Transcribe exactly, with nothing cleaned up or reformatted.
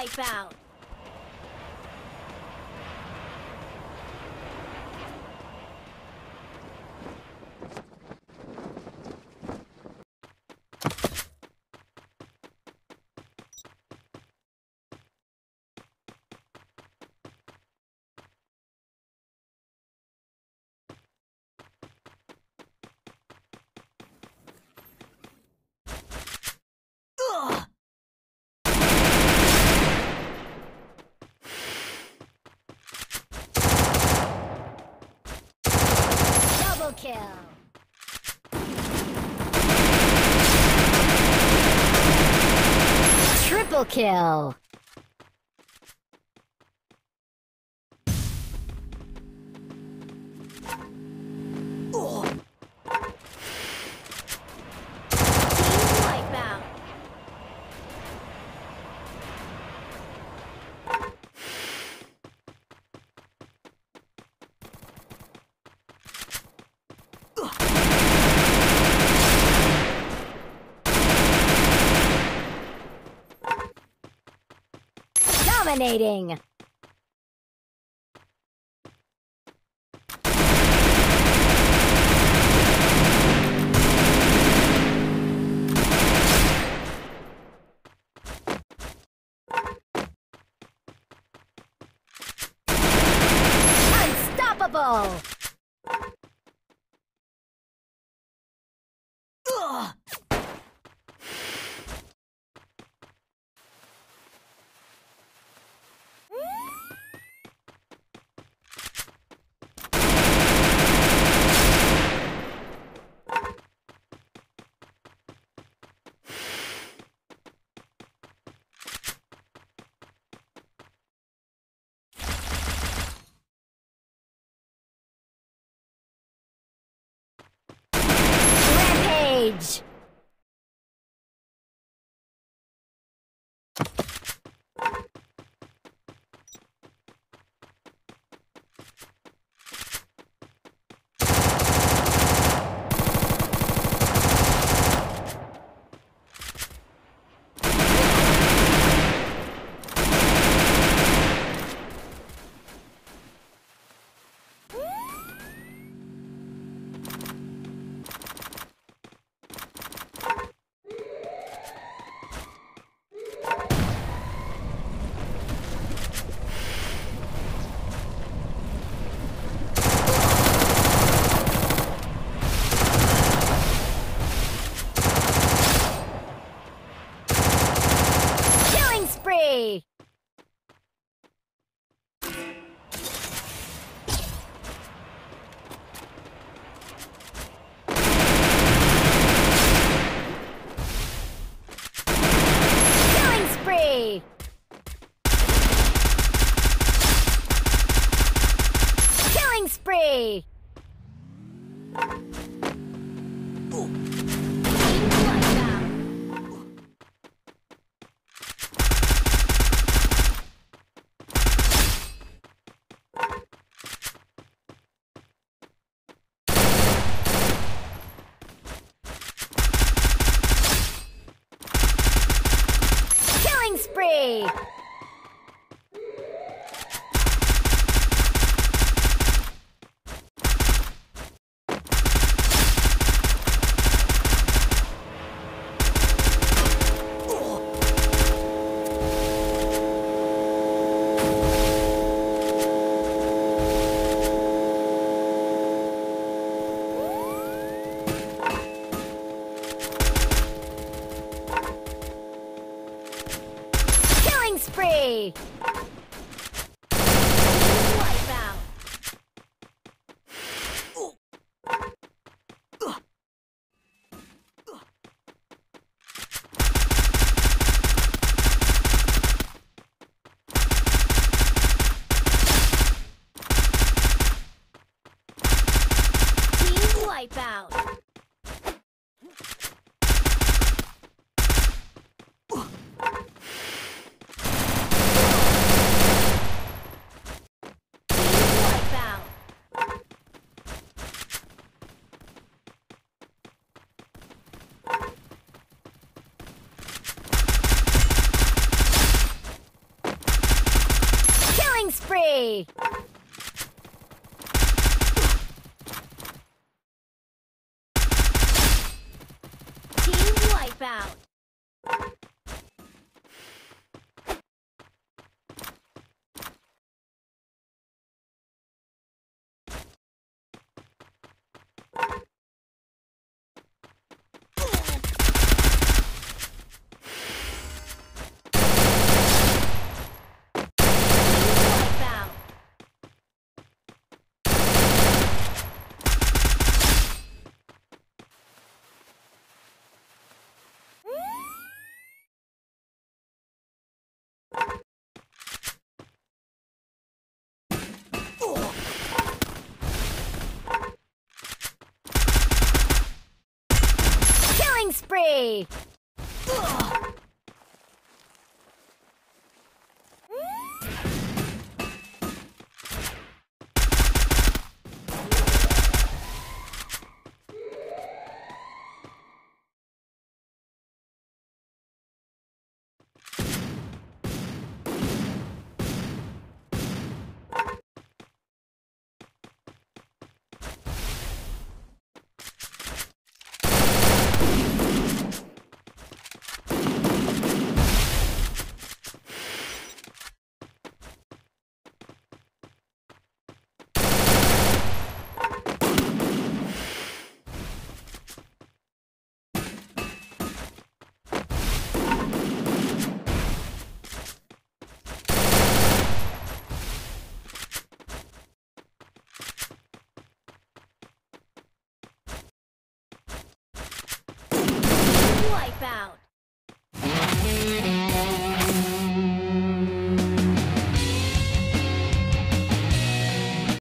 Wipeout. Kill. Triple kill. Dominating. Unstoppable. Rampage. Spree! Killing spree! Spree! Wipeout! Team Wipeout! victory! Team wipeout! Spree! Ugh. Wipeout.